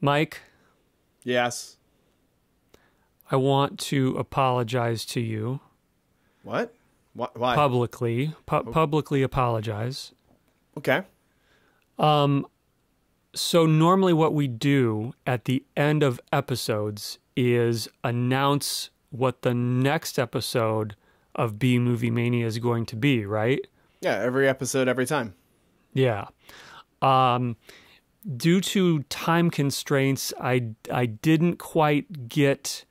Mike? Yes? I want to apologize to you. What? Why? Publicly. Publicly apologize. Okay. So normally what we do at the end of episodes is announce what the next episode of B-Movie Mania is going to be, right? Yeah, every episode, every time. Yeah. Due to time constraints, I didn't quite get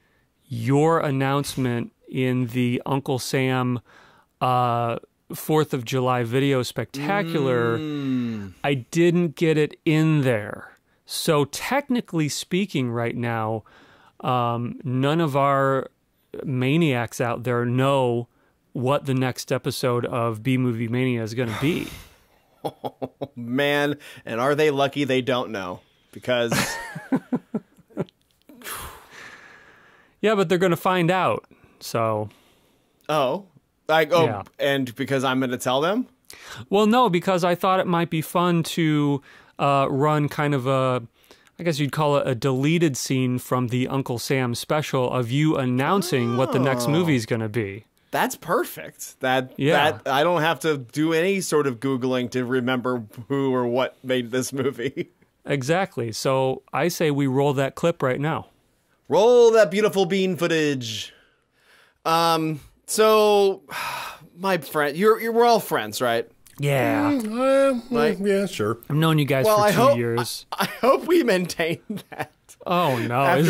your announcement in the Uncle Sam 4th of July video spectacular. I didn't get it in there. So technically speaking right now, none of our maniacs out there know what the next episode of B-Movie Mania is going to be. Oh, man. And are they lucky they don't know? Because... Yeah, but they're going to find out, so... Oh. Like, oh, yeah. And because I'm going to tell them? Well, no, because I thought it might be fun to run kind of a... I guess you'd call it a deleted scene from the Uncle Sam special of you announcing what the next movie's going to be. That's perfect. That I don't have to do any sort of Googling to remember who or what made this movie. Exactly. So I say we roll that clip right now. Roll that beautiful bean footage. So my friend, we're all friends, right? Yeah. Like, yeah, sure. I've known you guys for 2 years. I hope we maintain that. Oh no. Is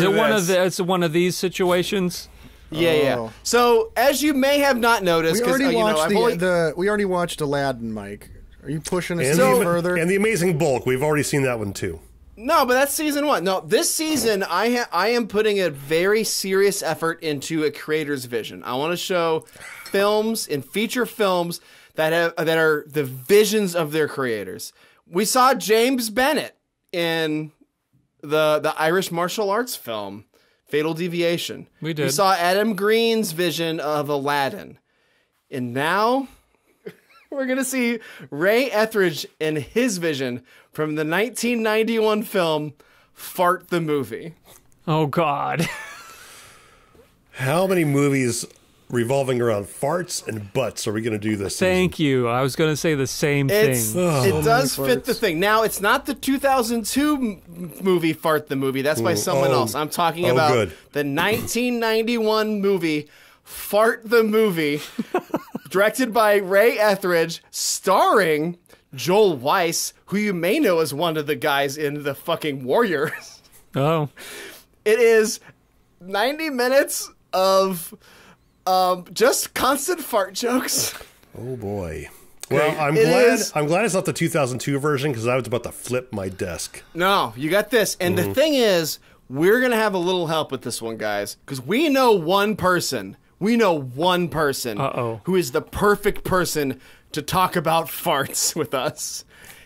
it one of these situations? Yeah, yeah. So, as you may have not noticed, we already watched we already watched Aladdin, Mike. Are you pushing us further? And The Amazing Bulk, we've already seen that one too. No, but that's season one. No, this season I am putting a very serious effort into a creator's vision. I want to show films and feature films that are the visions of their creators. We saw James Bennett in the Irish martial arts film Fatal Deviation. We did. We saw Adam Green's vision of Aladdin. And now we're going to see Ray Etheridge and his vision from the 1991 film Fart the Movie. Oh, God. How many movies revolving around farts and butts are we going to do this season? You. I was going to say the same thing. It does fit the thing. Now, it's not the 2002 movie Fart the Movie. That's by someone else. I'm talking about the 1991 movie Fart the Movie, directed by Ray Etheridge, starring Joel Weiss, who you may know as one of the guys in the fucking Warriors. Oh. It is 90 minutes of... just constant fart jokes. Oh boy! Well, I'm glad it's not the 2002 version because I was about to flip my desk. No, you got this. And the thing is, we're gonna have a little help with this one, guys, because we know one person. We know one person who is the perfect person to talk about farts with us,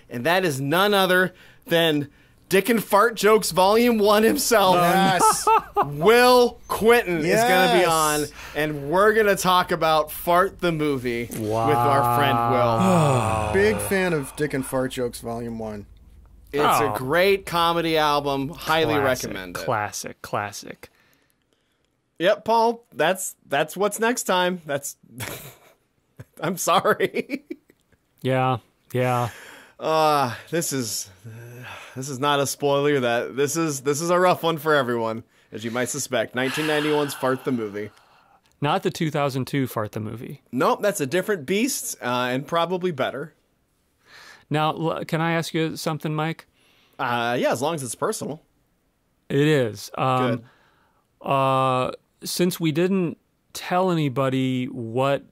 and that is none other than Dick and Fart Jokes Volume 1 himself. Yes. Will Quinton is going to be on, and we're going to talk about Fart the Movie with our friend Will. Big fan of Dick and Fart Jokes Volume 1. It's a great comedy album. Highly recommend it. Classic, classic. Yep, Paul, that's what's next time. That's I'm sorry. Yeah, yeah. This is not a spoiler. This is a rough one for everyone, as you might suspect. 1991's Fart the Movie, not the 2002 Fart the Movie. Nope, that's a different beast, and probably better. Now, can I ask you something, Mike? Yeah, as long as it's personal. It is. Good. Since we didn't tell anybody what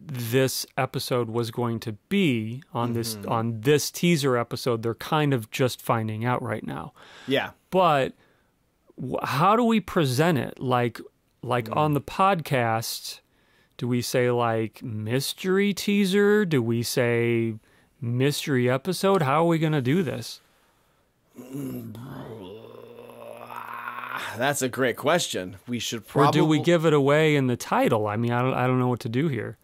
this episode was going to be on this teaser episode, they're kind of just finding out right now. Yeah. But how do we present it? Like on the podcast, do we say like mystery teaser? Do we say mystery episode? How are we going to do this? That's a great question. We should probably... Or do we give it away in the title? I mean, I don't know what to do here.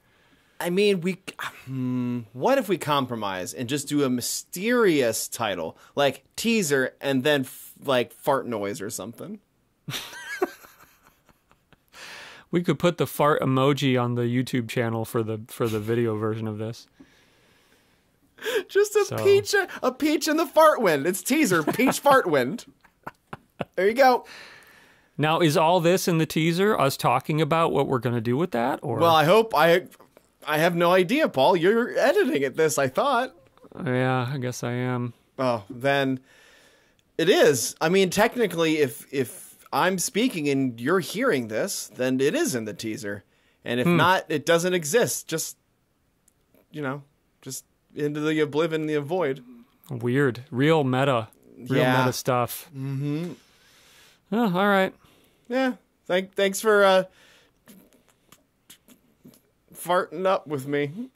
I mean, what if we compromise and just do a mysterious title, like teaser, and then like fart noise or something? We could put the fart emoji on the YouTube channel for the video version of this. Just a peach in the fart wind. It's teaser, peach fart wind. There you go. Now, is all this in the teaser? Us talking about what we're going to do with that, or? Well, I hope I have no idea, Paul. You're editing at this, I thought. Yeah, I guess I am. Oh, then it is. I mean, technically, if I'm speaking and you're hearing this, then it is in the teaser. And if not, it doesn't exist. Just, you know, just into the oblivion, the void. Weird. Real meta. Real meta stuff. Mm-hmm. Oh, all right. Yeah. Thanks for farting up with me.